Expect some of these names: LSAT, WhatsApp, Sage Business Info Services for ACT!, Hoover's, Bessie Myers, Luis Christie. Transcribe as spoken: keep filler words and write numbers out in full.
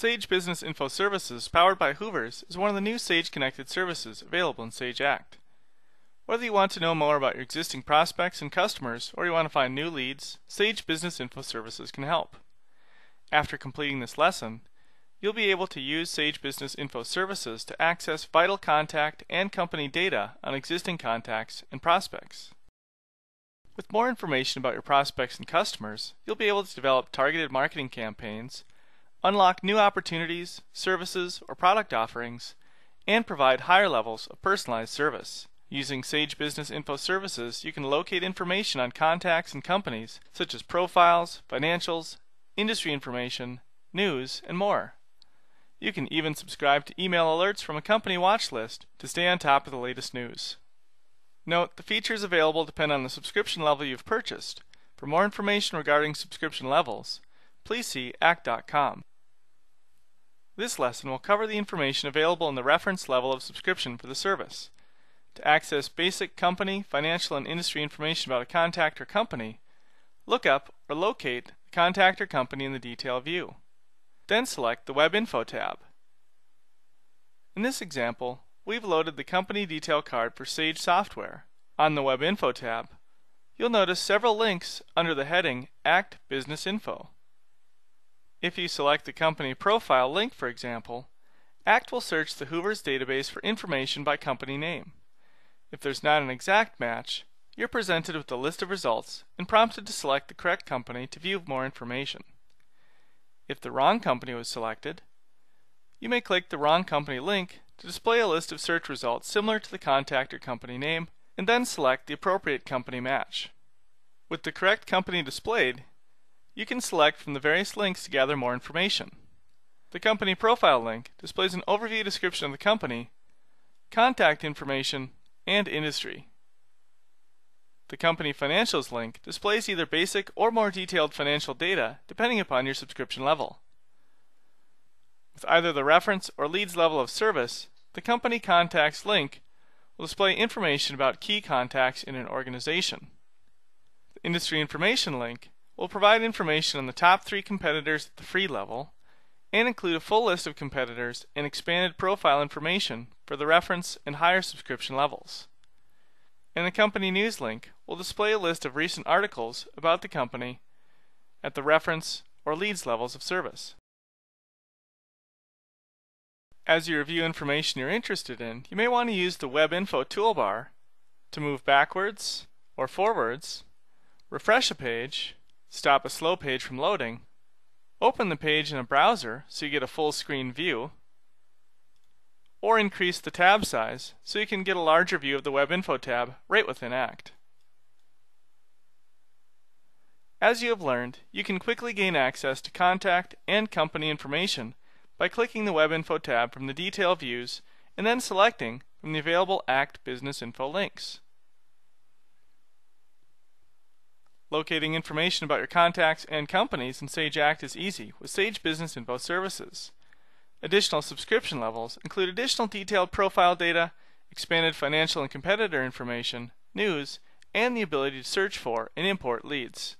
Sage Business Info Services, powered by Hoover's, is one of the new Sage-connected services available in Sage A C T. Whether you want to know more about your existing prospects and customers, or you want to find new leads, Sage Business Info Services can help. After completing this lesson, you'll be able to use Sage Business Info Services to access vital contact and company data on existing contacts and prospects. With more information about your prospects and customers, you'll be able to develop targeted marketing campaigns, unlock new opportunities, services, or product offerings, and provide higher levels of personalized service. Using Sage Business Info Services, you can locate information on contacts and companies, such as profiles, financials, industry information, news, and more. You can even subscribe to email alerts from a company watch list to stay on top of the latest news. Note, the features available depend on the subscription level you've purchased. For more information regarding subscription levels, please see A C T dot com. This lesson will cover the information available in the reference level of subscription for the service. To access basic company, financial, and industry information about a contact or company, look up or locate the contact or company in the detail view. Then select the Web Info tab. In this example, we've loaded the company detail card for Sage Software. On the Web Info tab, you'll notice several links under the heading A C T Business Info. If you select the company profile link, for example, A C T will search the Hoover's database for information by company name. If there's not an exact match, you're presented with a list of results and prompted to select the correct company to view more information. If the wrong company was selected, you may click the wrong company link to display a list of search results similar to the contact or company name, and then select the appropriate company match. With the correct company displayed, you can select from the various links to gather more information. The company profile link displays an overview description of the company, contact information, and industry. The company financials link displays either basic or more detailed financial data depending upon your subscription level. With either the reference or leads level of service, the company contacts link will display information about key contacts in an organization. The industry information link will provide information on the top three competitors at the free level and include a full list of competitors and expanded profile information for the reference and higher subscription levels. And the company news link will display a list of recent articles about the company at the reference or leads levels of service. As you review information you're interested in, you may want to use the Web Info toolbar to move backwards or forwards, refresh a page, stop a slow page from loading, open the page in a browser so you get a full screen view, or increase the tab size so you can get a larger view of the Web Info tab right within A C T. As you have learned, you can quickly gain access to contact and company information by clicking the Web Info tab from the Detail views and then selecting from the available A C T Business Info links. Locating information about your contacts and companies in Sage A C T is easy with Sage Business Info Services. Additional subscription levels include additional detailed profile data, expanded financial and competitor information, news, and the ability to search for and import leads.